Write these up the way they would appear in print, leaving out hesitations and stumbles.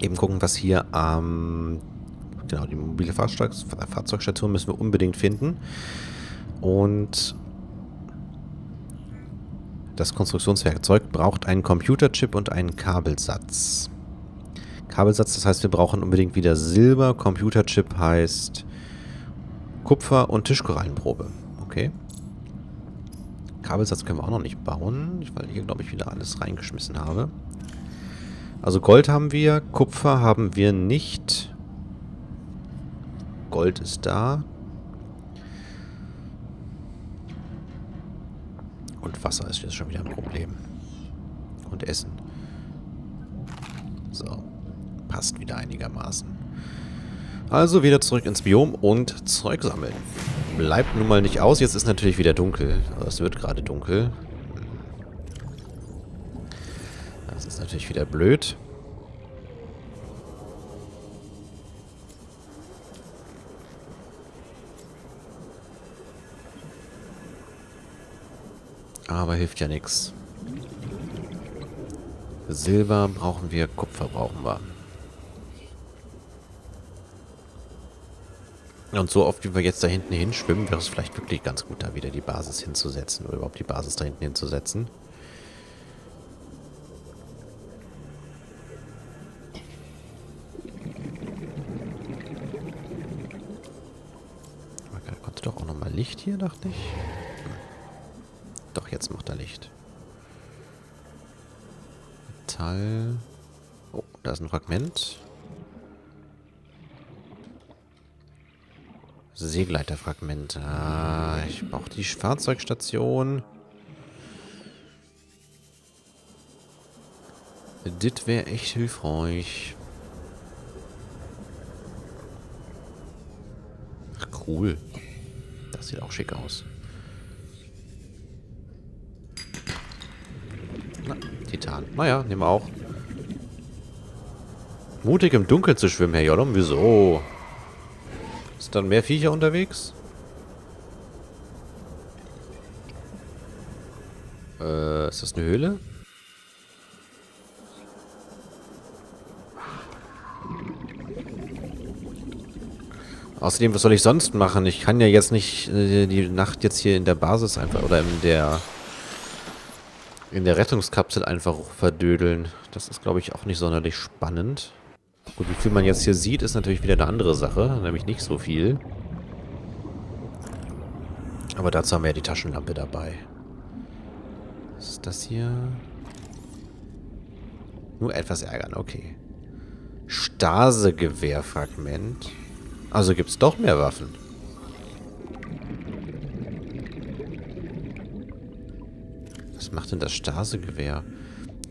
eben gucken, was hier am... genau, die mobile Fahrzeugstation müssen wir unbedingt finden. Und das Konstruktionswerkzeug braucht einen Computerchip und einen Kabelsatz. Kabelsatz, das heißt, wir brauchen unbedingt wieder Silber. Computerchip heißt Kupfer und Tischkorallenprobe. Okay. Kabelsatz können wir auch noch nicht bauen, weil hier, glaube ich, wieder alles reingeschmissen habe. Also Gold haben wir, Kupfer haben wir nicht. Gold ist da. Und Wasser ist jetzt schon wieder ein Problem. Und Essen. So. Passt wieder einigermaßen. Also wieder zurück ins Biom und Zeug sammeln. Bleibt nun mal nicht aus. Jetzt ist natürlich wieder dunkel. Es wird gerade dunkel. Das ist natürlich wieder blöd. Aber hilft ja nichts. Silber brauchen wir, Kupfer brauchen wir. Und so oft, wie wir jetzt da hinten hinschwimmen, wäre es vielleicht wirklich ganz gut, da wieder die Basis hinzusetzen. Oder überhaupt die Basis da hinten hinzusetzen. Da konnte doch auch nochmal Licht hier, dachte ich. Doch, jetzt macht er Licht. Metall. Oh, da ist ein Fragment. Seegleiterfragment. Ah, ich brauche die Fahrzeugstation. Das wäre echt hilfreich. Ach, cool. Das sieht auch schick aus. Titan. Naja, nehmen wir auch. Mutig im Dunkeln zu schwimmen, Herr Yolllum. Wieso? Ist dann mehr Viecher unterwegs? Ist das eine Höhle? Außerdem, was soll ich sonst machen? Ich kann ja jetzt nicht die Nacht jetzt hier in der Basis einfach oder in der Rettungskapsel einfach verdödeln. Das ist, glaube ich, auch nicht sonderlich spannend. Gut, wie viel man jetzt hier sieht, ist natürlich wieder eine andere Sache. Nämlich nicht so viel. Aber dazu haben wir ja die Taschenlampe dabei. Was ist das hier? Nur etwas ärgern, okay. Stase-Gewehrfragment. Also gibt es doch mehr Waffen. Was macht denn das Stase-Gewehr?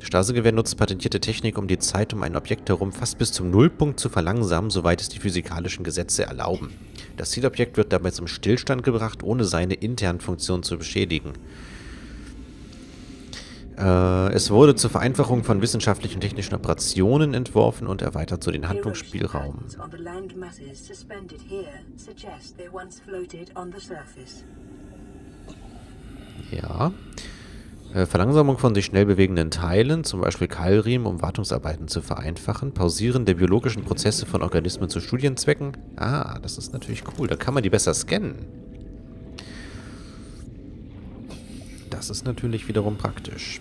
Stase-Gewehr nutzt patentierte Technik, um die Zeit um ein Objekt herum fast bis zum Nullpunkt zu verlangsamen, soweit es die physikalischen Gesetze erlauben. Das Zielobjekt wird dabei zum Stillstand gebracht, ohne seine internen Funktionen zu beschädigen. Es wurde zur Vereinfachung von wissenschaftlichen und technischen Operationen entworfen und erweitert so den Handlungsspielraum. Ja... Verlangsamung von sich schnell bewegenden Teilen, zum Beispiel Keilriemen, um Wartungsarbeiten zu vereinfachen. Pausieren der biologischen Prozesse von Organismen zu Studienzwecken. Ah, das ist natürlich cool. Da kann man die besser scannen. Das ist natürlich wiederum praktisch.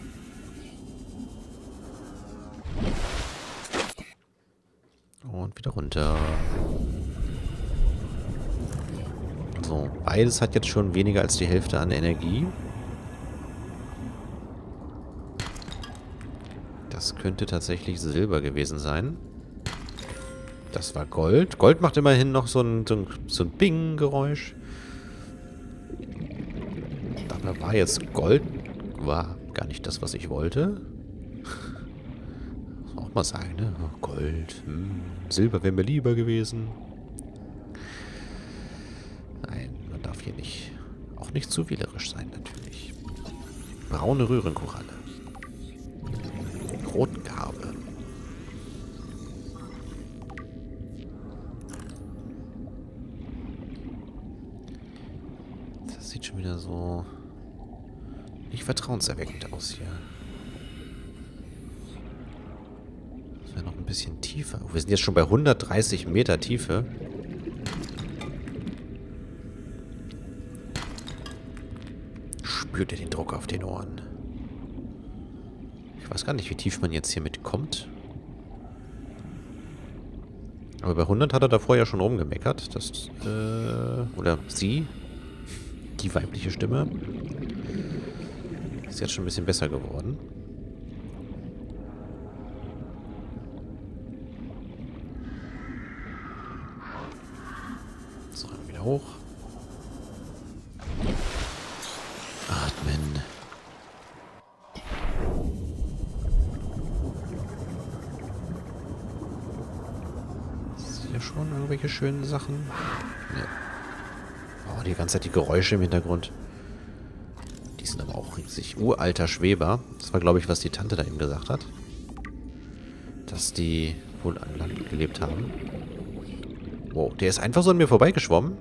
Und wieder runter. So, beides hat jetzt schon weniger als die Hälfte an Energie. Das könnte tatsächlich Silber gewesen sein. Das war Gold. Gold macht immerhin noch so ein Bing-Geräusch. Dabei war jetzt Gold... War gar nicht das, was ich wollte. Muss man auch mal sagen, ne? Oh, Gold. Silber wäre mir lieber gewesen. Nein, man darf hier nicht... Auch nicht zu wählerisch sein, natürlich. Braune Röhrenkoralle. Rote Garbe. Das sieht schon wieder so nicht vertrauenserweckend aus hier. ja noch ein bisschen tiefer. Oh, wir sind jetzt schon bei 130 Meter Tiefe. Spürt ihr den Druck auf den Ohren? Ich weiß gar nicht, wie tief man jetzt hier mitkommt. Aber bei 100 hat er davor ja schon rumgemeckert. Das, oder sie. Die weibliche Stimme. Ist jetzt schon ein bisschen besser geworden. So, wieder hoch. Atmen. Ist hier schon irgendwelche schönen Sachen? Nee. Oh, die ganze Zeit die Geräusche im Hintergrund. Die sind aber auch riesig. Uralter Schweber. Das war, glaube ich, was die Tante da eben gesagt hat. Dass die wohl an Land gelebt haben. Wow, der ist einfach so an mir vorbeigeschwommen.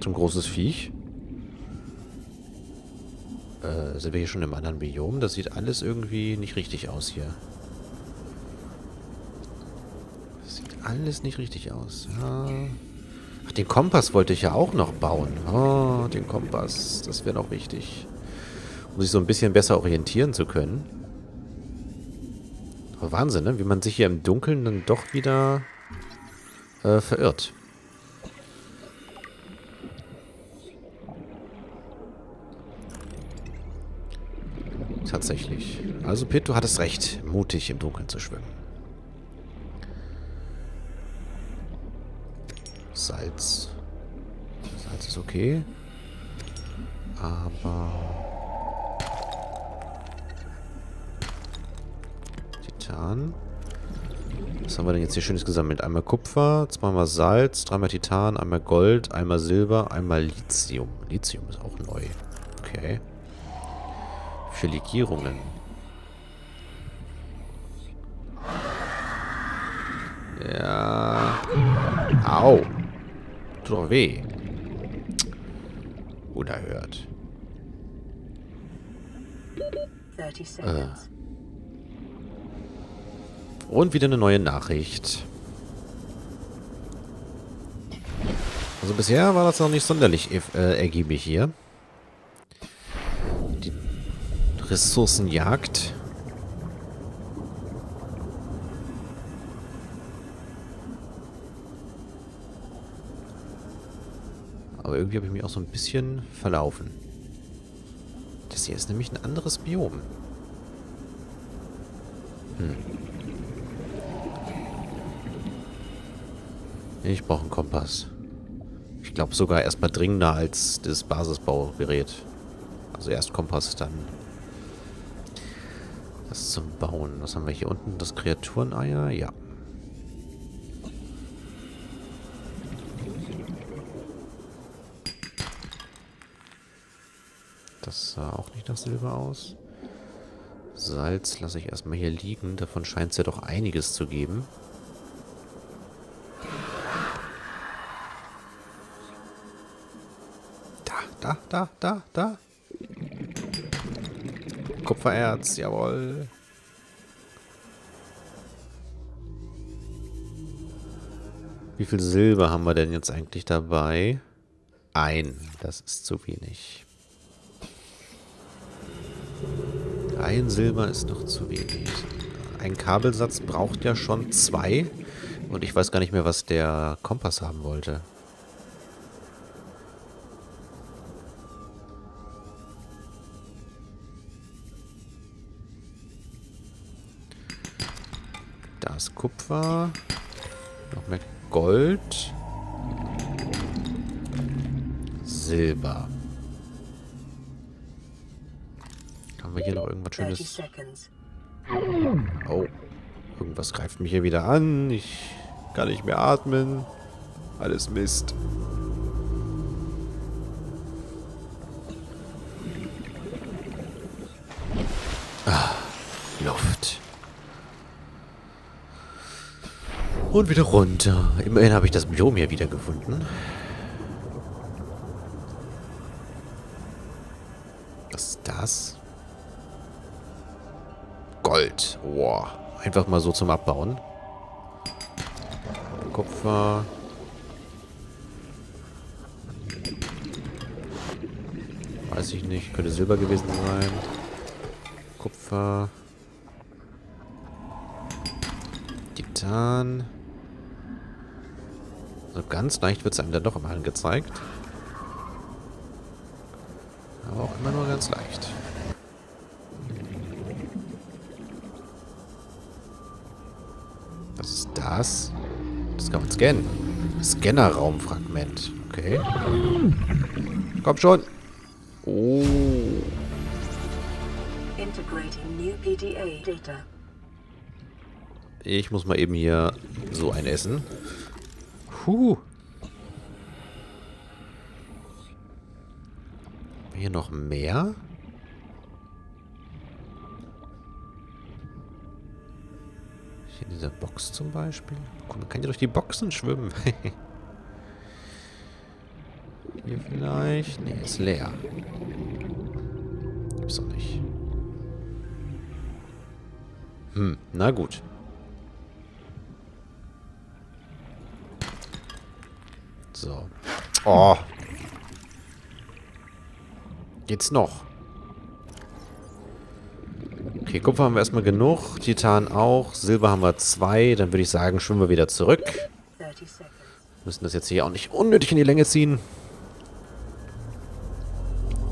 Zum großes Viech. Sind wir hier schon im anderen Biom? Das sieht alles irgendwie nicht richtig aus hier. Das sieht alles nicht richtig aus. Ja. Ach, den Kompass wollte ich ja auch noch bauen. Oh, den Kompass. Das wäre noch wichtig. Um sich so ein bisschen besser orientieren zu können. Aber Wahnsinn, ne? Wie man sich hier im Dunkeln dann doch wieder verirrt. Tatsächlich. Also, Pete, du hattest recht, mutig im Dunkeln zu schwimmen. Salz. Salz ist okay. Aber... Titan. Was haben wir denn jetzt hier Schönes gesammelt? Einmal Kupfer, zweimal Salz, dreimal Titan, einmal Gold, einmal Silber, einmal Lithium. Lithium ist auch neu. Okay. Für Legierungen. Ja. Au. Tut doch weh. Unerhört. 30 Sekunden. Und wieder eine neue Nachricht. Also bisher war das noch nicht sonderlich ergiebig hier. Die Ressourcenjagd. Aber irgendwie habe ich mich auch so ein bisschen verlaufen. Das hier ist nämlich ein anderes Biom. Hm. Ich brauche einen Kompass. Ich glaube sogar erstmal dringender als das Basisbaugerät. Also erst Kompass, dann das zum Bauen. Was haben wir hier unten? Das Kreatureneier? Ja. Das sah auch nicht nach Silber aus. Salz lasse ich erstmal hier liegen. Davon scheint es ja doch einiges zu geben. Da. Kupfererz, jawohl. Wie viel Silber haben wir denn jetzt eigentlich dabei? Ein. Das ist zu wenig. Ein Silber ist noch zu wenig. Ein Kabelsatz braucht ja schon zwei. Und ich weiß gar nicht mehr, was der Kompass haben wollte. Da ist Kupfer. Noch mehr Gold. Silber. Haben wir hier noch irgendwas Schönes? Oh, irgendwas greift mich hier wieder an. Ich kann nicht mehr atmen. Alles Mist. Ah, Luft. Und wieder runter. Immerhin habe ich das Biom hier wieder gefunden. Was ist das? Gold. Wow. Einfach mal so zum Abbauen. Kupfer. Weiß ich nicht. Könnte Silber gewesen sein. Kupfer. Titan. So ganz leicht wird es einem dann doch immer angezeigt. Aber auch immer nur ganz leicht. Was ist das? Das kann man scannen. Scanner-Raumfragment. Okay. Komm schon. Oh. Ich muss mal eben hier so ein essen. Puh. Hier noch mehr? Hier in dieser Box zum Beispiel. Guck, man kann ja durch die Boxen schwimmen. Hier vielleicht? Ne, ist leer. Gibt's doch nicht. Hm, na gut. So. Oh. Geht's noch? Okay, Kupfer haben wir erstmal genug. Titan auch. Silber haben wir 2. Dann würde ich sagen, schwimmen wir wieder zurück. Müssen das jetzt hier auch nicht unnötig in die Länge ziehen.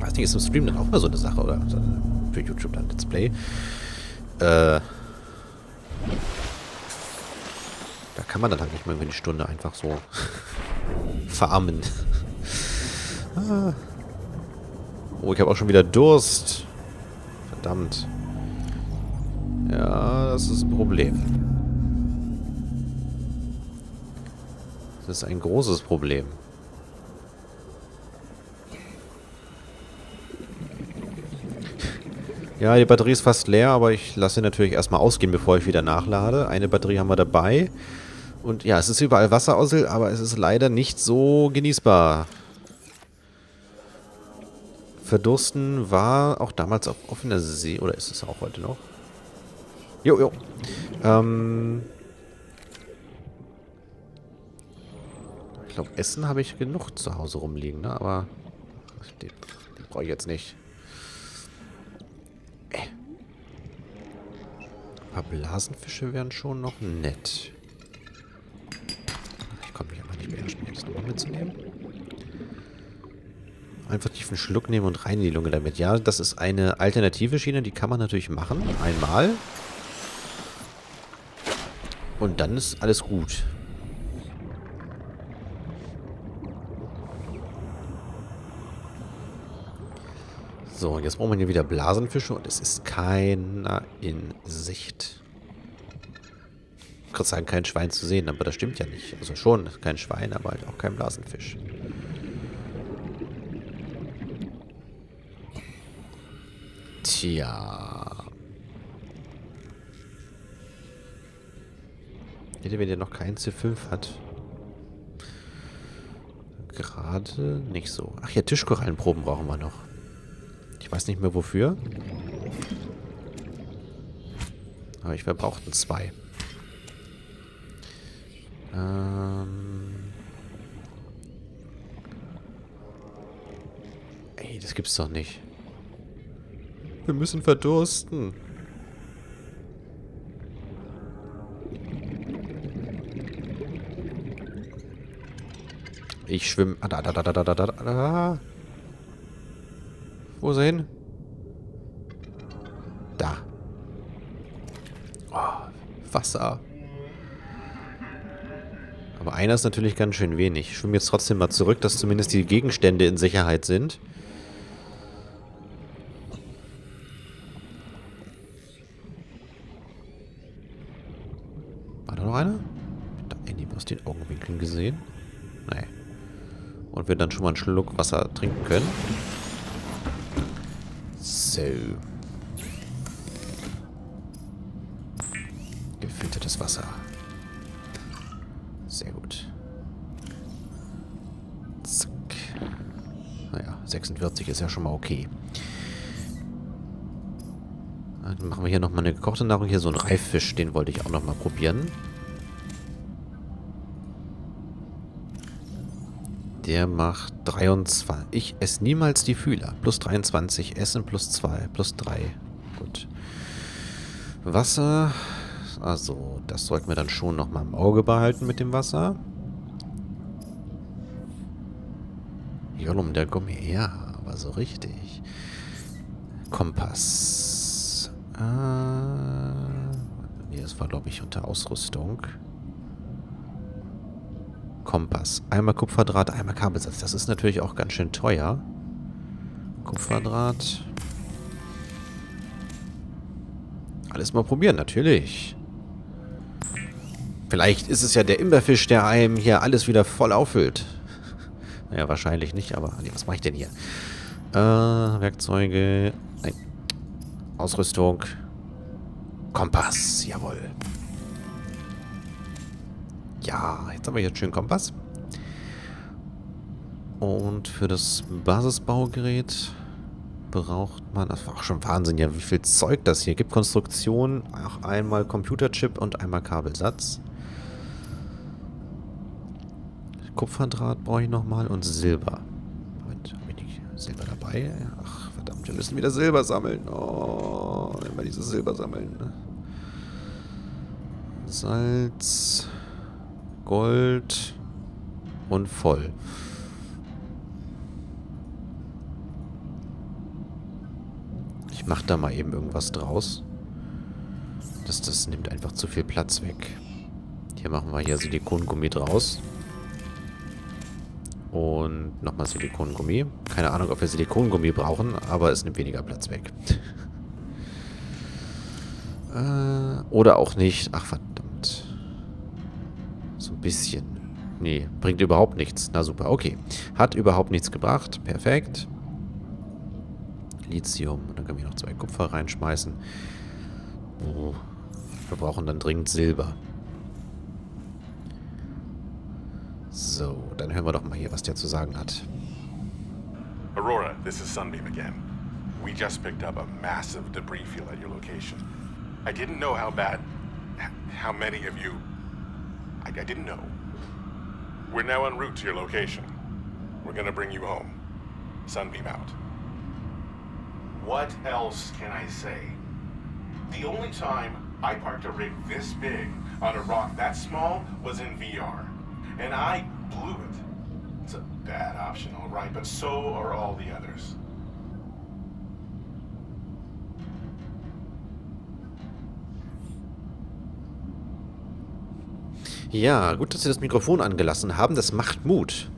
Weiß nicht, ist im Stream dann auch mal so eine Sache, oder? Für YouTube dann Let's Play. Da kann man dann halt nicht mal über eine Stunde einfach so farmen. Ah. Oh, ich habe auch schon wieder Durst. Verdammt. Ja, das ist ein Problem. Das ist ein großes Problem. Ja, die Batterie ist fast leer, aber ich lasse sie natürlich erstmal ausgehen, bevor ich wieder nachlade. Eine Batterie haben wir dabei. Und ja, es ist überall Wasser, aber es ist leider nicht so genießbar. Verdursten war auch damals auf offener See. Oder ist es auch heute noch? Jo. Ich glaube, Essen habe ich genug zu Hause rumliegen, ne? Aber den brauche ich jetzt nicht. Ein paar Blasenfische wären schon noch nett. Ich konnte mich einfach nicht mehr erspielen, das nochmal mitzunehmen. Einfach tiefen Schluck nehmen und rein in die Lunge damit. Ja, das ist eine alternative Schiene, die kann man natürlich machen. Einmal. Und dann ist alles gut. So, jetzt brauchen wir hier wieder Blasenfische und es ist keiner in Sicht. Ich kann sagen, kein Schwein zu sehen, aber das stimmt ja nicht. Also schon kein Schwein, aber halt auch kein Blasenfisch. Tja. Wenn der noch kein C5 hat. Gerade nicht so. Ach ja, Tischkorallenproben brauchen wir noch. Ich weiß nicht mehr wofür. Aber ich verbrauchte 2. Ey, das gibt's doch nicht. Wir müssen verdursten. Ich schwimme. Ah, da. Wo ist er hin? Da. Oh, Wasser. Aber einer ist natürlich ganz schön wenig. Ich schwimme jetzt trotzdem mal zurück, dass zumindest die Gegenstände in Sicherheit sind. War da noch einer? Da irgendwie aus den Augenwinkeln gesehen. Nein. Und wir dann schon mal einen Schluck Wasser trinken können. So. Gefiltertes Wasser. Sehr gut. Zack. Naja, 46 ist ja schon mal okay. Dann machen wir hier nochmal eine gekochte Nahrung. Hier so ein Reifisch, den wollte ich auch nochmal probieren. Der macht 23. Ich esse niemals die Fühler. Plus 23, Essen plus 2, plus 3. Gut. Wasser. Also, das sollten wir dann schon nochmal im Auge behalten mit dem Wasser. Yolllum, der Gummi. Ja, aber so richtig. Kompass. Nee, das war, glaube ich, unter Ausrüstung. Kompass. Einmal Kupferdraht, einmal Kabelsatz. Das ist natürlich auch ganz schön teuer. Kupferdraht. Alles mal probieren, natürlich. Vielleicht ist es ja der Imberfisch, der einem hier alles wieder voll auffüllt. Naja, wahrscheinlich nicht, aber... Nee, was mache ich denn hier? Werkzeuge... Nein. Ausrüstung. Kompass, jawohl. Ja, jetzt haben wir hier schön Kompass. Und für das Basisbaugerät braucht man... Das war auch schon Wahnsinn, ja, wie viel Zeug das hier gibt. Konstruktion, auch einmal Computerchip und einmal Kabelsatz. Kupferdraht brauche ich nochmal und Silber. Moment, habe ich nicht Silber dabei? Ach, verdammt, wir müssen wieder Silber sammeln. Oh, immer dieses Silber sammeln. Salz... Gold und voll. Ich mache da mal eben irgendwas draus. Das nimmt einfach zu viel Platz weg. Hier machen wir hier Silikongummi draus. Und nochmal Silikongummi. Keine Ahnung, ob wir Silikongummi brauchen, aber es nimmt weniger Platz weg. Oder auch nicht. Ach, verdammt. So ein bisschen. Nee, bringt überhaupt nichts. Na super, okay. Hat überhaupt nichts gebracht. Perfekt. Lithium. Dann können wir noch 2 Kupfer reinschmeißen. Oh. Wir brauchen dann dringend Silber. So, dann hören wir doch mal hier, was der zu sagen hat. Aurora, this is Sunbeam again. We just picked up a massive debris field at your location. I didn't know how bad... how many of you... I didn't know. We're now en route to your location. We're gonna bring you home. Sunbeam out. What else can I say? The only time I parked a rig this big on a rock that small was in VR. And I blew it. It's a bad option, all right, but so are all the others. Ja, gut, dass Sie das Mikrofon angelassen haben. Das macht Mut.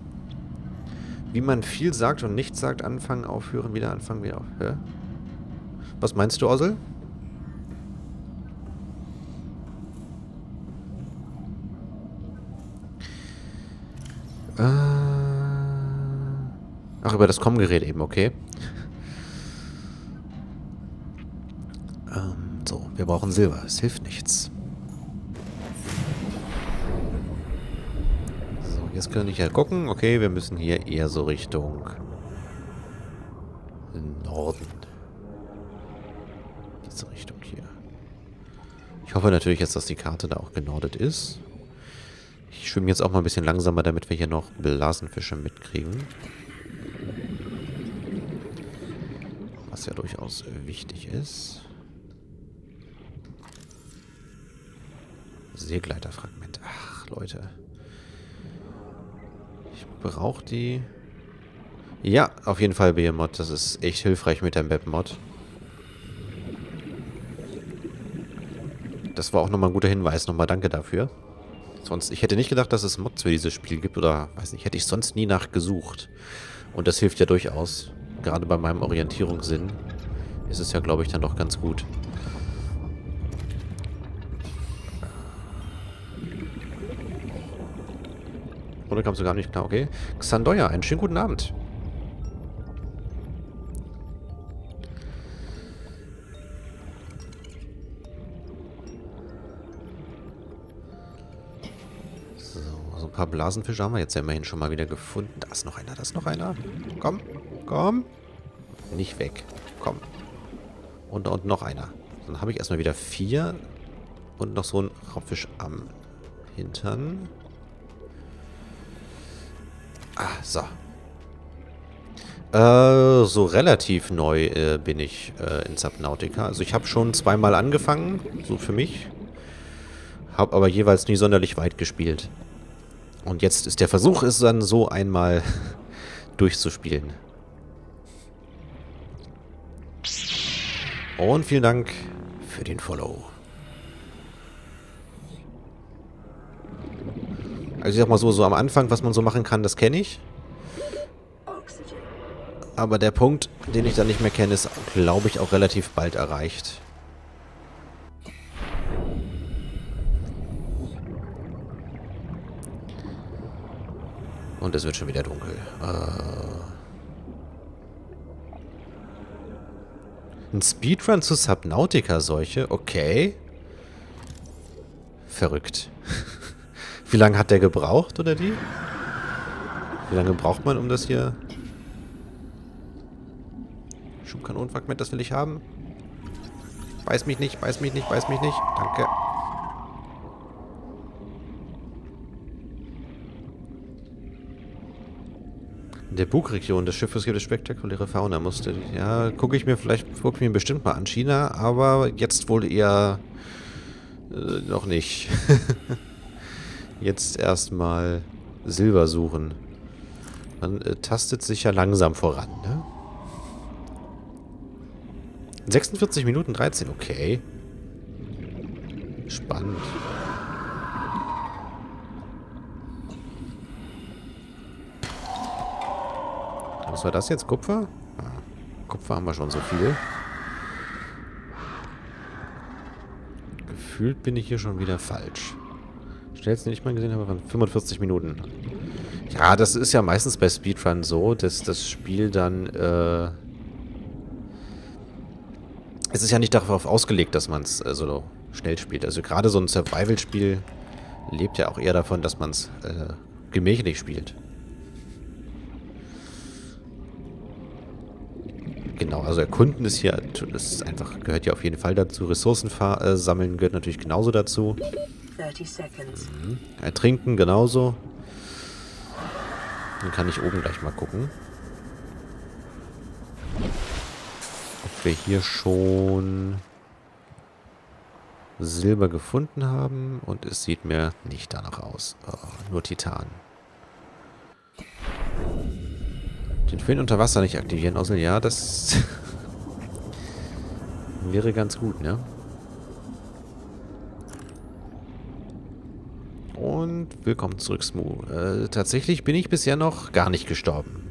Wie man viel sagt und nichts sagt, anfangen, aufhören, wieder anfangen, wieder aufhören. Was meinst du, Ossel? Ach, über das Kommgerät eben, okay. So, wir brauchen Silber. Es hilft nichts. Jetzt kann ich ja gucken. Okay, wir müssen hier eher so Richtung Norden. Diese Richtung hier. Ich hoffe natürlich jetzt, dass die Karte da auch genordet ist. Ich schwimme jetzt auch mal ein bisschen langsamer, damit wir hier noch Blasenfische mitkriegen. Was ja durchaus wichtig ist. Seegleiterfragment. Ach, Leute. Braucht die... Ja, auf jeden Fall BMOD. Das ist echt hilfreich mit der Map-Mod. Das war auch nochmal ein guter Hinweis. Nochmal danke dafür. Sonst, ich hätte nicht gedacht, dass es Mods für dieses Spiel gibt. Oder, weiß nicht, hätte ich sonst nie nachgesucht. Und das hilft ja durchaus. Gerade bei meinem Orientierungssinn ist es ja, glaube ich, dann doch ganz gut. Oder kamst du gar nicht klar? Okay. Xandoya, einen schönen guten Abend. So, so ein paar Blasenfische haben wir jetzt ja immerhin schon mal wieder gefunden. Da ist noch einer, da ist noch einer. Komm, komm. Nicht weg. Komm. Und noch einer. Dann habe ich erstmal wieder 4 und noch so einen Raubfisch am Hintern. Ah, so. So relativ neu bin ich in Subnautica. Also ich habe schon zweimal angefangen, so für mich. Habe aber jeweils nie sonderlich weit gespielt. Und jetzt ist der Versuch, es dann so einmal durchzuspielen. Und vielen Dank für den Follow. Also ich sag mal so, so am Anfang, was man so machen kann, das kenne ich. Aber der Punkt, den ich dann nicht mehr kenne, ist, glaube ich, auch relativ bald erreicht. Und es wird schon wieder dunkel. Ein Speedrun zu Subnautica-Seuche? Okay. Verrückt. Wie lange hat der gebraucht, oder die? Wie lange braucht man, um das hier... Schubkanonenfragment, das will ich haben. Beiß mich nicht, beiß mich nicht, beiß mich nicht. Danke. In der Bugregion des Schiffes gibt es spektakuläre Fauna. Ja, gucke ich mir bestimmt mal an. China, aber jetzt wohl eher noch nicht. Jetzt erstmal Silber suchen. Man tastet sich ja langsam voran, ne? 46 Minuten 13, okay. Spannend. Was war das jetzt? Kupfer? Ja, Kupfer haben wir schon so viel. Gefühlt bin ich hier schon wieder falsch. Schnellsten, den ich mal gesehen habe, waren 45 Minuten. Ja, das ist ja meistens bei Speedrun so, dass das Spiel dann... Es ist ja nicht darauf ausgelegt, dass man es so schnell spielt. Also gerade so ein Survival-Spiel lebt ja auch eher davon, dass man es gemächlich spielt. Genau, also erkunden ist hier, das ist einfach, gehört ja auf jeden Fall dazu. Ressourcen sammeln gehört natürlich genauso dazu. Ertrinken genauso. Dann kann ich oben gleich mal gucken. Wir hier schon Silber gefunden haben und es sieht mir nicht danach aus. Oh, nur Titan. Den Föhn unter Wasser nicht aktivieren, außer ja, das wäre ganz gut, ne? Und willkommen zurück, Smoo. Tatsächlich bin ich bisher noch gar nicht gestorben.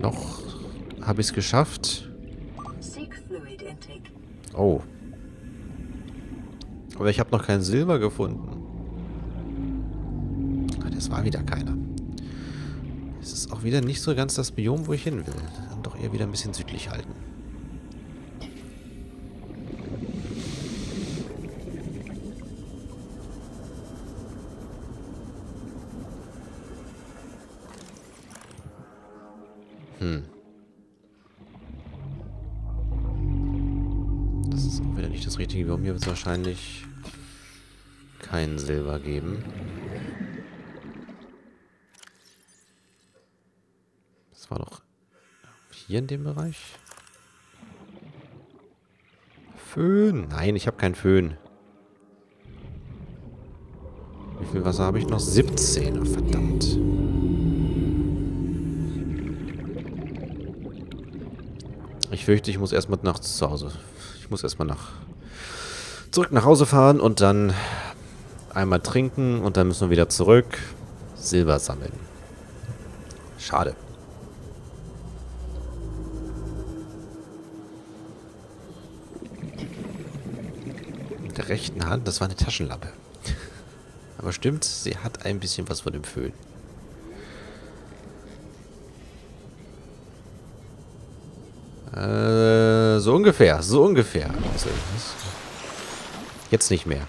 Noch habe ich es geschafft. Oh. Aber ich habe noch kein Silber gefunden. Ah, das war wieder keiner. Es ist auch wieder nicht so ganz das Biom, wo ich hin will. Dann doch eher wieder ein bisschen südlich halten. Das ist auch wieder nicht das richtige Biom. Hier wird es wahrscheinlich kein Silber geben. Das war doch hier in dem Bereich. Föhn. Nein, ich habe keinen Föhn. Wie viel Wasser habe ich noch? 17. Oh, verdammt. Ich fürchte, ich muss erstmal nachts zu Hause. Ich muss erstmal zurück nach Hause fahren und dann einmal trinken und dann müssen wir wieder zurück Silber sammeln. Schade. Mit der rechten Hand, das war eine Taschenlampe. Aber stimmt, sie hat ein bisschen was von dem Föhn. So ungefähr, so ungefähr. Also, jetzt nicht mehr.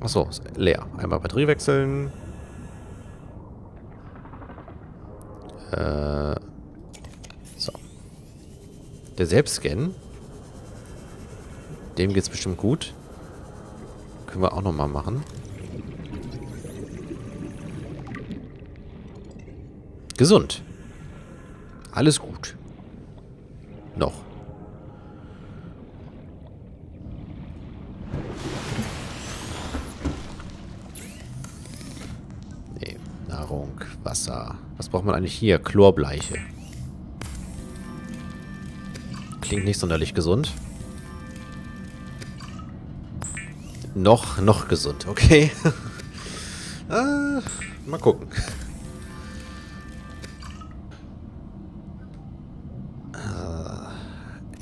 Achso, leer. Einmal Batterie wechseln. So. Der Selbstscan. Dem geht's bestimmt gut. Können wir auch nochmal machen. Gesund. Alles gut. Noch. Nee, Nahrung, Wasser. Was braucht man eigentlich hier? Chlorbleiche. Klingt nicht sonderlich gesund. Noch gesund, okay. Mal gucken.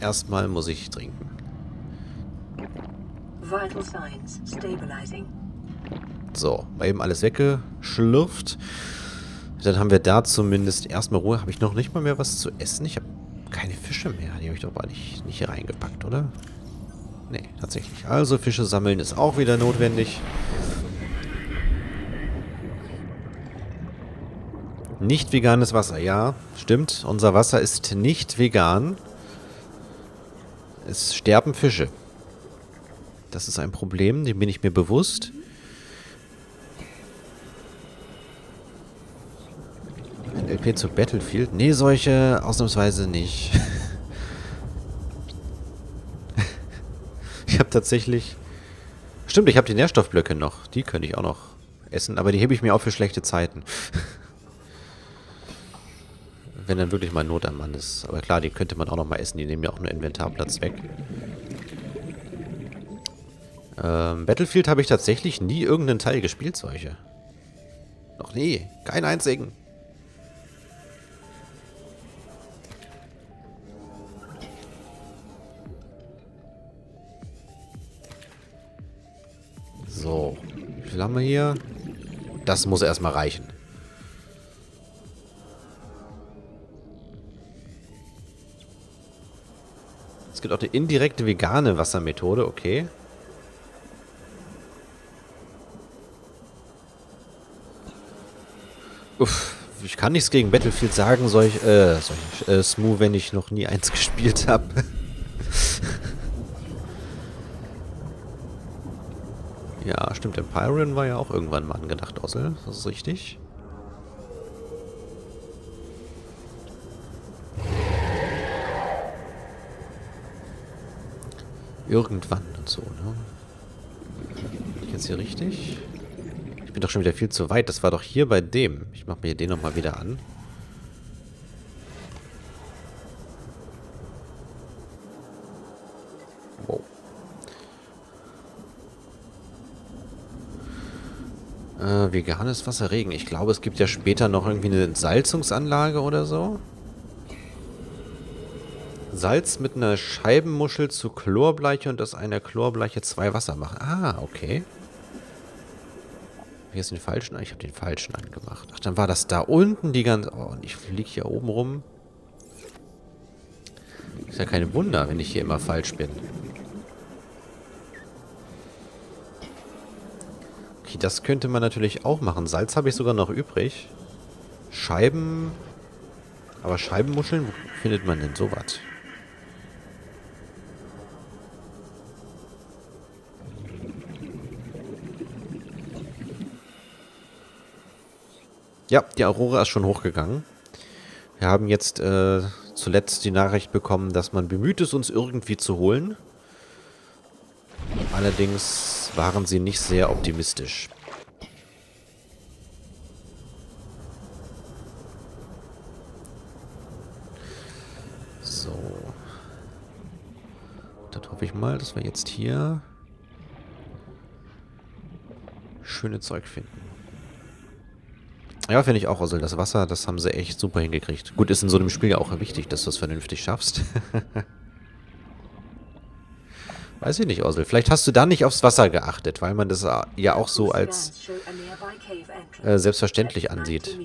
Erstmal muss ich trinken. Vital Signs stabilizing. So, mal eben alles weggeschlürft. Dann haben wir da zumindest erstmal Ruhe. Habe ich noch nicht mal mehr was zu essen? Ich habe keine Fische mehr. Die habe ich doch aber nicht hier reingepackt, oder? Nee, tatsächlich. Also Fische sammeln ist auch wieder notwendig. Nicht veganes Wasser, ja, stimmt. Unser Wasser ist nicht vegan. Es sterben Fische. Das ist ein Problem, dem bin ich mir bewusst. Ein LP zu Battlefield? Nee, solche ausnahmsweise nicht. Ich habe tatsächlich... Stimmt, ich habe die Nährstoffblöcke noch. Die könnte ich auch noch essen, aber die hebe ich mir auch für schlechte Zeiten. Wenn dann wirklich mal Not am Mann ist. Aber klar, die könnte man auch noch mal essen. Die nehmen ja auch nur Inventarplatz weg. Battlefield habe ich tatsächlich nie irgendeinen Teil gespielt, solche. Noch nie. Keinen einzigen. So. Wie viel haben wir hier? Das muss erstmal reichen. Es gibt auch eine indirekte vegane Wassermethode, okay. Uff, ich kann nichts gegen Battlefield sagen, solch Smooth, wenn ich noch nie eins gespielt habe. Ja, stimmt, Empyrean war ja auch irgendwann mal angedacht, Ossel, das ist richtig. Irgendwann und so, ne? Bin ich jetzt hier richtig? Ich bin doch schon wieder viel zu weit. Das war doch hier bei dem. Ich mach mir den nochmal wieder an. Wow. Veganes Wasser, Regen. Ich glaube, es gibt ja später noch irgendwie eine Entsalzungsanlage oder so. Salz mit einer Scheibenmuschel zu Chlorbleiche und aus einer Chlorbleiche 2 Wasser machen. Ah, okay. Hier ist den falschen an. Ich habe den falschen angemacht. Ach, dann war das da unten die ganze... Oh, und ich fliege hier oben rum. Ist ja kein Wunder, wenn ich hier immer falsch bin. Okay, das könnte man natürlich auch machen. Salz habe ich sogar noch übrig. Scheiben... Aber Scheibenmuscheln, wo findet man denn sowas? Ja, die Aurora ist schon hochgegangen. Wir haben jetzt zuletzt die Nachricht bekommen, dass man bemüht ist, uns irgendwie zu holen. Allerdings waren sie nicht sehr optimistisch. So. Dann hoffe ich mal, dass wir jetzt hier schöne Zeug finden. Ja, finde ich auch, also das Wasser, das haben sie echt super hingekriegt. Gut, ist in so einem Spiel ja auch wichtig, dass du es vernünftig schaffst. Weiß ich nicht, Ossel. Vielleicht hast du da nicht aufs Wasser geachtet, weil man das ja auch so als selbstverständlich ansieht.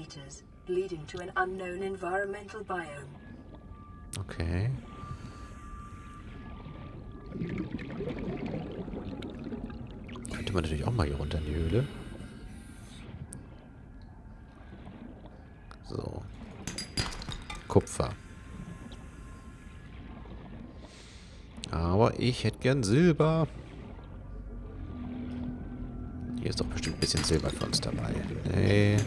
Okay. Könnte man natürlich auch mal hier runter in die Höhle. So. Kupfer. Aber ich hätte gern Silber. Hier ist doch bestimmt ein bisschen Silber für uns dabei. Nee.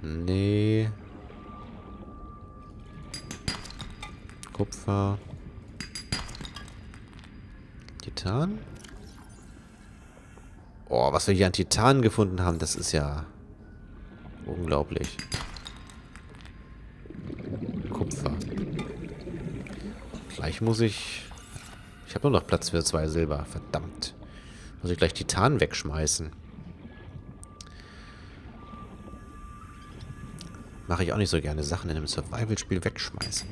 Nee. Kupfer. Titan. Oh, was wir hier an Titan gefunden haben, das ist ja unglaublich. Kupfer. Gleich muss ich... Ich habe nur noch Platz für 2 Silber. Verdammt. Muss ich gleich Titan wegschmeißen. Mache ich auch nicht so gerne, Sachen in einem Survival-Spiel wegschmeißen.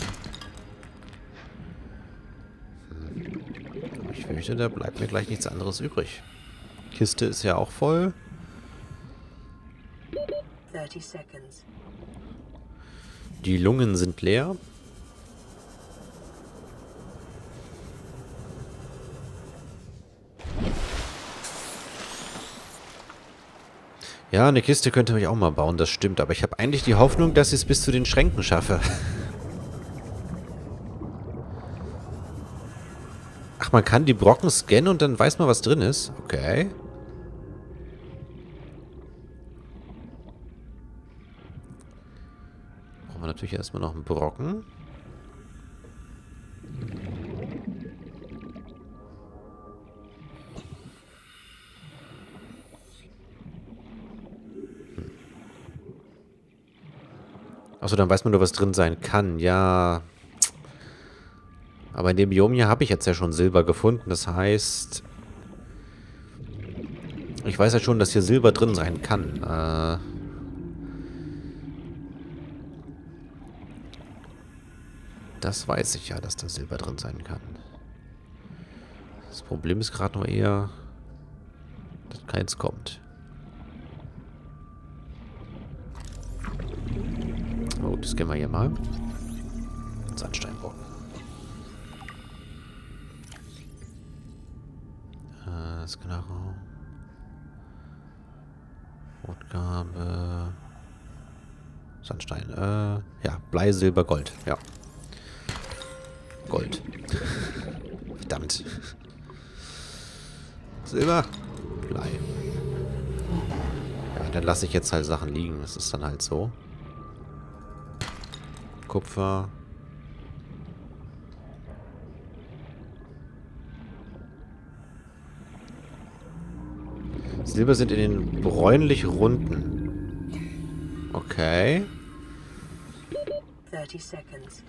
Ich fürchte, da bleibt mir gleich nichts anderes übrig. Kiste ist ja auch voll. 30 seconds. Die Lungen sind leer. Ja, eine Kiste könnte ich auch mal bauen, das stimmt. Aber ich habe eigentlich die Hoffnung, dass ich es bis zu den Schränken schaffe. Ach, man kann die Brocken scannen und dann weiß man, was drin ist. Okay. Brauchen wir natürlich erstmal noch einen Brocken. Achso, dann weiß man nur, was drin sein kann. Ja. Aber in dem Biom hier habe ich jetzt ja schon Silber gefunden. Das heißt... Ich weiß ja schon, dass hier Silber drin sein kann. Das weiß ich ja, dass da Silber drin sein kann. Das Problem ist gerade nur eher, dass keins kommt. Oh, das gehen wir hier mal. Sandsteinbrocken. Scanner-Raum. Rote Garbe. Sandstein. Ja, Blei, Silber, Gold. Ja. Gold. Verdammt. Silber. Blei. Ja, dann lasse ich jetzt halt Sachen liegen. Das ist dann halt so. Kupfer. Silber sind in den bräunlich runden. Okay. 30 seconds.